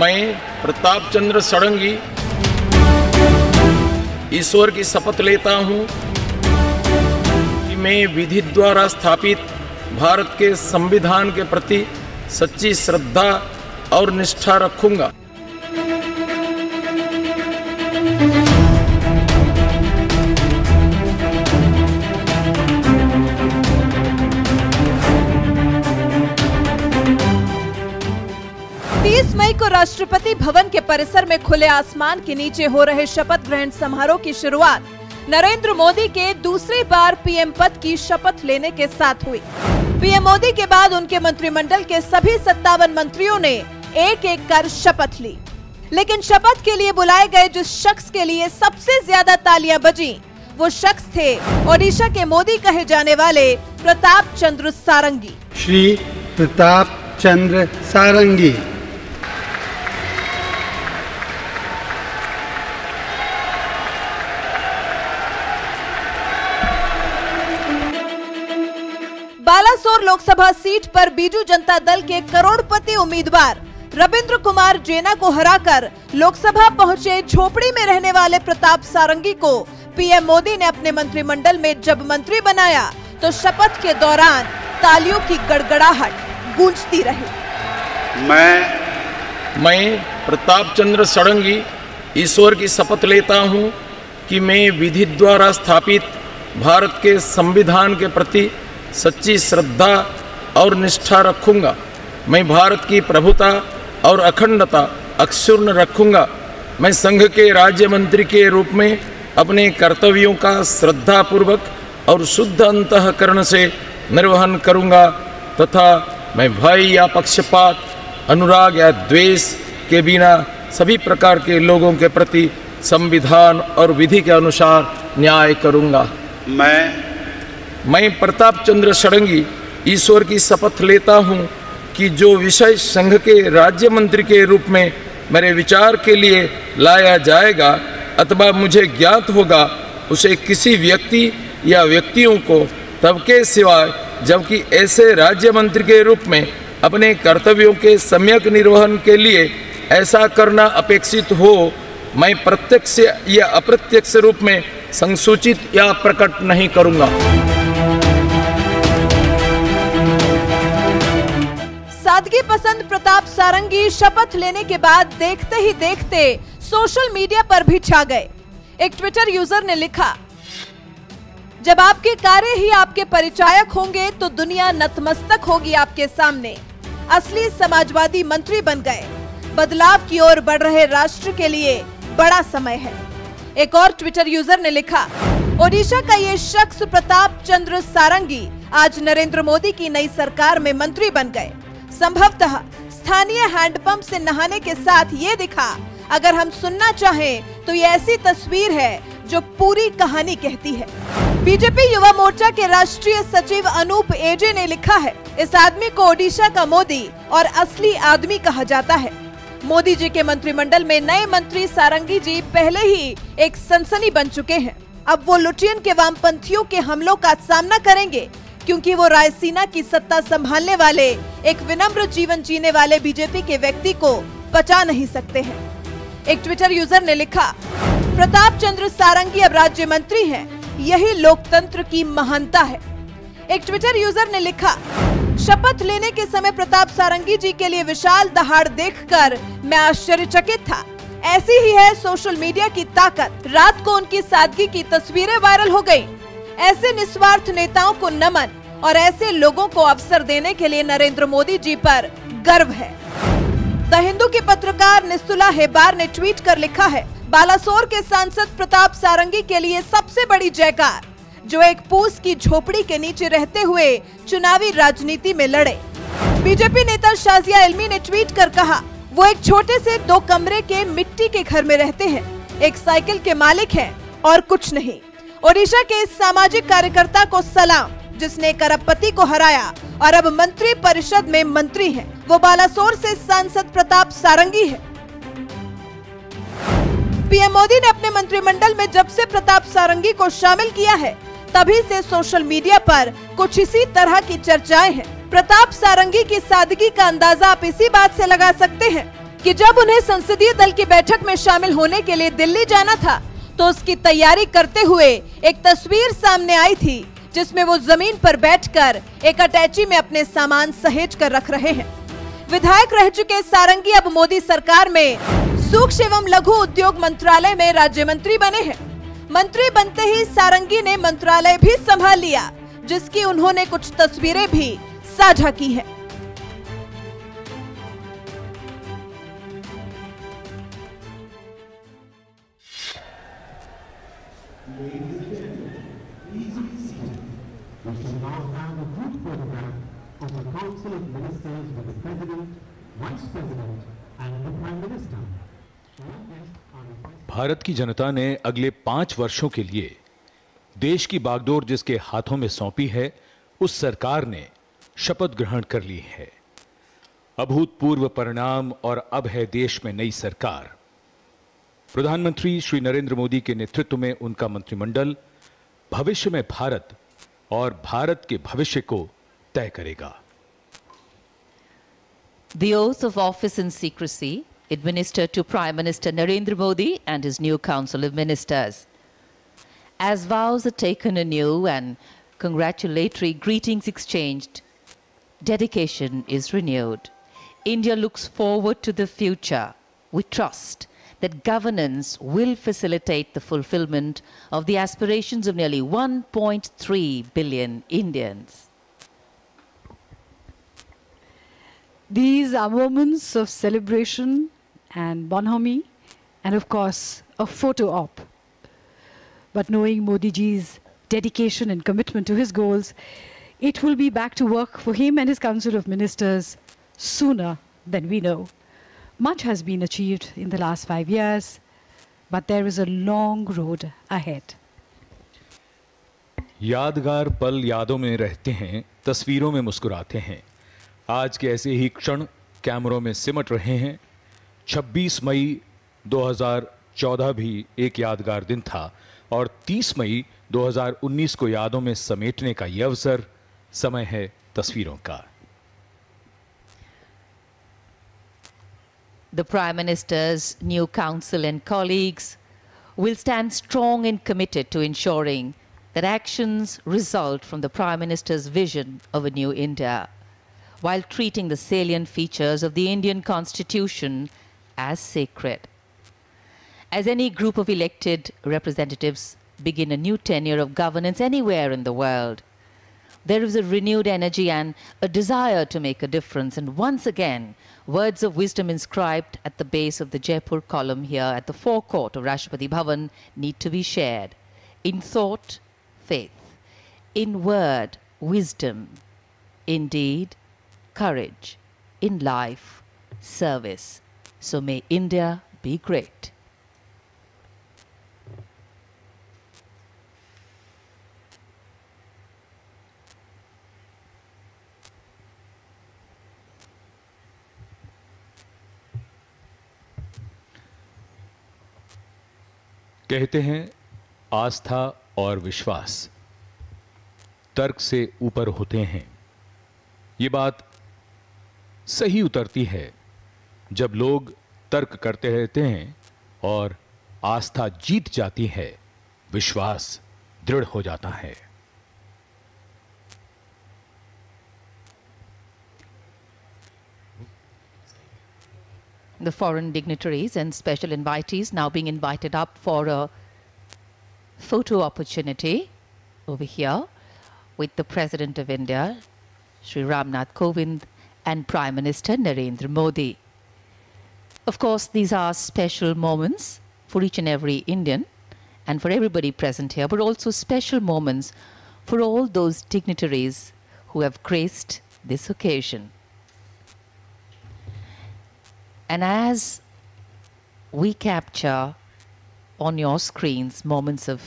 मैं प्रताप चंद्र सारंगी ईश्वर की शपथ लेता हूं कि मैं विधि द्वारा स्थापित भारत के संविधान के प्रति सच्ची श्रद्धा और निष्ठा रखूंगा। को राष्ट्रपति भवन के परिसर में खुले आसमान के नीचे हो रहे शपथ ग्रहण समारोह की शुरुआत नरेंद्र मोदी के दूसरी बार पीएम पद की शपथ लेने के साथ हुई। पीएम मोदी के बाद उनके मंत्रिमंडल के सभी 57 मंत्रियों ने एक एक कर शपथ ली, लेकिन शपथ के लिए बुलाए गए जिस शख्स के लिए सबसे ज्यादा तालियां बजी वो शख्स थे ओडिशा के मोदी कहे जाने वाले प्रताप चंद्र सारंगी। श्री प्रताप चंद्र सारंगी बालासोर लोकसभा सीट पर बीजू जनता दल के करोड़पति उम्मीदवार रविंद्र कुमार जेना को हराकर लोकसभा पहुंचे झोपड़ी में रहने वाले प्रताप सारंगी को पीएम मोदी ने अपने मंत्रिमंडल में जब मंत्री बनाया तो शपथ के दौरान तालियों की गड़गड़ाहट गूंजती रही। मैं प्रताप चंद्र सारंगी ईश्वर की शपथ लेता हूं कि मैं विधि द्वारा स्थापित भारत के संविधान के प्रति सच्ची श्रद्धा और निष्ठा रखूंगा। मैं भारत की प्रभुता और अखंडता अक्षुण्ण रखूंगा। मैं संघ के राज्य मंत्री के रूप में अपने कर्तव्यों का श्रद्धापूर्वक और शुद्ध अंतःकरण से निर्वहन करूंगा तथा मैं भय या पक्षपात, अनुराग या द्वेष के बिना सभी प्रकार के लोगों के प्रति संविधान और विधि के अनुसार न्याय करूंगा। मैं प्रताप चंद्र सारंगी ईश्वर की शपथ लेता हूं कि जो विषय संघ के राज्य मंत्री के रूप में मेरे विचार के लिए लाया जाएगा अथवा मुझे ज्ञात होगा उसे किसी व्यक्ति या व्यक्तियों को तब के सिवाय जबकि ऐसे राज्य मंत्री के रूप में अपने कर्तव्यों के सम्यक निर्वहन के लिए ऐसा करना अपेक्षित हो मैं प्रत्यक्ष या अप्रत्यक्ष रूप में संसूचित या प्रकट नहीं करूंगा। सादगी पसंद प्रताप सारंगी शपथ लेने के बाद देखते ही देखते सोशल मीडिया पर भी छा गए। एक ट्विटर यूजर ने लिखा, जब आपके कार्य ही आपके परिचायक होंगे तो दुनिया नतमस्तक होगी आपके सामने। असली समाजवादी मंत्री बन गए। बदलाव की ओर बढ़ रहे राष्ट्र के लिए बड़ा समय है। एक और ट्विटर यूजर ने लिखा, ओडिशा का ये शख्स प्रताप चंद्र सारंगी आज नरेंद्र मोदी की नई सरकार में मंत्री बन गए। संभवतः स्थानीय हैंडपंप से नहाने के साथ ये दिखा। अगर हम सुनना चाहें तो ये ऐसी तस्वीर है जो पूरी कहानी कहती है। बीजेपी युवा मोर्चा के राष्ट्रीय सचिव अनूप एजे ने लिखा है, इस आदमी को ओडिशा का मोदी और असली आदमी कहा जाता है। मोदी जी के मंत्रिमंडल में नए मंत्री सारंगी जी पहले ही एक सनसनी बन चुके हैं। अब वो लुटियन के वामपंथियों के हमलों का सामना करेंगे क्योंकि वो रायसीना की सत्ता संभालने वाले एक विनम्र जीवन जीने वाले बीजेपी के व्यक्ति को बचा नहीं सकते हैं। एक ट्विटर यूजर ने लिखा, प्रताप चंद्र सारंगी अब राज्य मंत्री हैं, यही लोकतंत्र की महानता है। एक ट्विटर यूजर ने लिखा, शपथ लेने के समय प्रताप सारंगी जी के लिए विशाल दहाड़ देखकर मैं आश्चर्यचकित था। ऐसी ही है सोशल मीडिया की ताकत। रात को उनकी सादगी की तस्वीरें वायरल हो गयी। ऐसे निस्वार्थ नेताओं को नमन और ऐसे लोगों को अवसर देने के लिए नरेंद्र मोदी जी पर गर्व है। द हिंदू के पत्रकार निस्तुला हेबार ने ट्वीट कर लिखा है, बालासोर के सांसद प्रताप सारंगी के लिए सबसे बड़ी जयकार, जो एक पूस की झोपड़ी के नीचे रहते हुए चुनावी राजनीति में लड़े। बीजेपी नेता शाजिया इल्मी ने ट्वीट कर कहा, वो एक छोटे से 2 कमरे के मिट्टी के घर में रहते हैं, एक साइकिल के मालिक है और कुछ नहीं। ओडिशा के इस सामाजिक कार्यकर्ता को सलाम, जिसने करपति को हराया और अब मंत्री परिषद में मंत्री हैं। वो बालासोर से सांसद प्रताप सारंगी है। पीएम मोदी ने अपने मंत्रिमंडल में जब से प्रताप सारंगी को शामिल किया है तभी से सोशल मीडिया पर कुछ इसी तरह की चर्चाएं हैं। प्रताप सारंगी की सादगी का अंदाजा आप इसी बात से लगा सकते हैं कि जब उन्हें संसदीय दल की बैठक में शामिल होने के लिए दिल्ली जाना था तो उसकी तैयारी करते हुए एक तस्वीर सामने आई थी जिसमें वो जमीन पर बैठकर एक अटैची में अपने सामान सहेज कर रख रहे हैं। विधायक रह चुके सारंगी अब मोदी सरकार में सूक्ष्म एवं लघु उद्योग मंत्रालय में राज्य मंत्री बने हैं। मंत्री बनते ही सारंगी ने मंत्रालय भी संभाल लिया, जिसकी उन्होंने कुछ तस्वीरें भी साझा की है। भारत की जनता ने अगले 5 वर्षों के लिए देश की बागडोर जिसके हाथों में सौंपी है, उस सरकार ने शपथ ग्रहण कर ली है। अभूतपूर्व परिणाम और अब है देश में नई सरकार। प्रधानमंत्री श्री नरेंद्र मोदी के नेतृत्व में उनका मंत्रिमंडल भविष्य में भारत और भारत के भविष्य को तय करेगा। The oath of office in secrecy administered to Prime Minister Narendra Modi and his new Council of Ministers. As vows are taken anew and congratulatory greetings exchanged, dedication is renewed. India looks forward to the future. We trust that governance will facilitate the fulfillment of the aspirations of nearly 1.3 billion Indians. These are moments of celebration and bonhomie and of course a photo op. But knowing Modi ji's dedication and commitment to his goals, it will be back to work for him and his Council of Ministers sooner than we know. Much has been achieved in the last 5 years, but there is a long road ahead. यादगार पल यादों में रहते हैं, तस्वीरों में मुस्कुराते हैं। आज के ऐसे ही क्षण कैमरों में सिमट रहे हैं। 26 मई 2014 भी एक यादगार दिन था और 30 मई 2019 को यादों में समेटने का यह अवसर समय है तस्वीरों का। The Prime Minister's new council and colleagues will stand strong and committed to ensuring that actions result from the Prime Minister's vision of a new India, while treating the salient features of the Indian Constitution as sacred. As any group of elected representatives begin a new tenure of governance anywhere in the world, there is a renewed energy and a desire to make a difference. And once again, words of wisdom inscribed at the base of the Jaipur column here at the forecourt of Rashtrapati Bhavan need to be shared. In thought, faith. In word, wisdom. In deed, courage. In life, service. So may India be great. कहते हैं आस्था और विश्वास तर्क से ऊपर होते हैं। ये बात सही उतरती है जब लोग तर्क करते रहते हैं और आस्था जीत जाती है, विश्वास दृढ़ हो जाता है। The foreign dignitaries and special invitees now being invited up for a photo opportunity over here with the President of India, Shri Ram Nath Kovind, and Prime Minister Narendra Modi. Of course, these are special moments for each and every Indian and for everybody present here, but also special moments for all those dignitaries who have graced this occasion. And as we capture on your screens moments of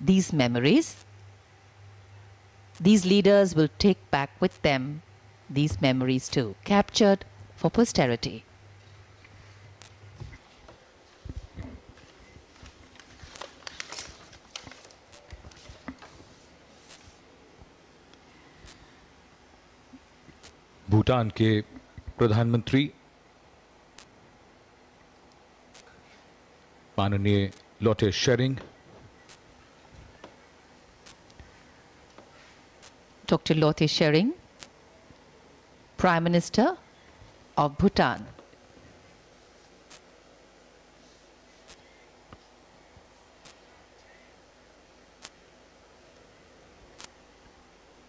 these memories, these leaders will take back with them these memories too, captured for posterity. Bhutan के प्रधानमंत्री माननीय Lotay Tshering, Dr. Lotaye Shering, Prime Minister of Bhutan.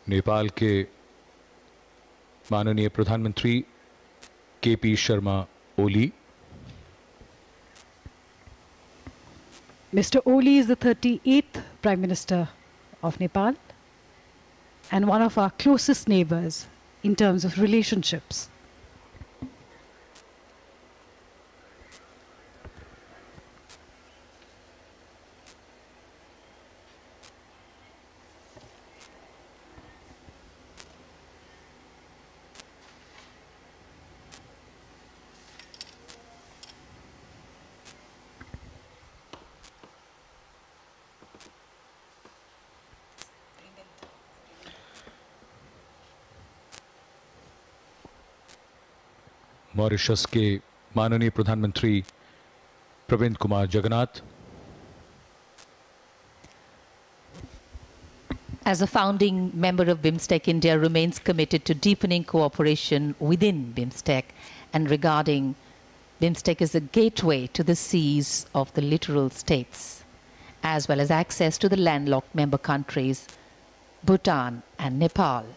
Nepal के माननीय प्रधानमंत्री K P. Sharma Oli. Mr. Oli is the 38th Prime Minister of Nepal and one of our closest neighbors in terms of relationships. Mauritius के माननीय प्रधानमंत्री Pravind Kumar Jugnauth. As a founding member of BIMSTEC, India remains committed to deepening cooperation within BIMSTEC and regarding BIMSTEC as a gateway to the seas of the littoral states, as well as access to the landlocked member countries Bhutan and Nepal.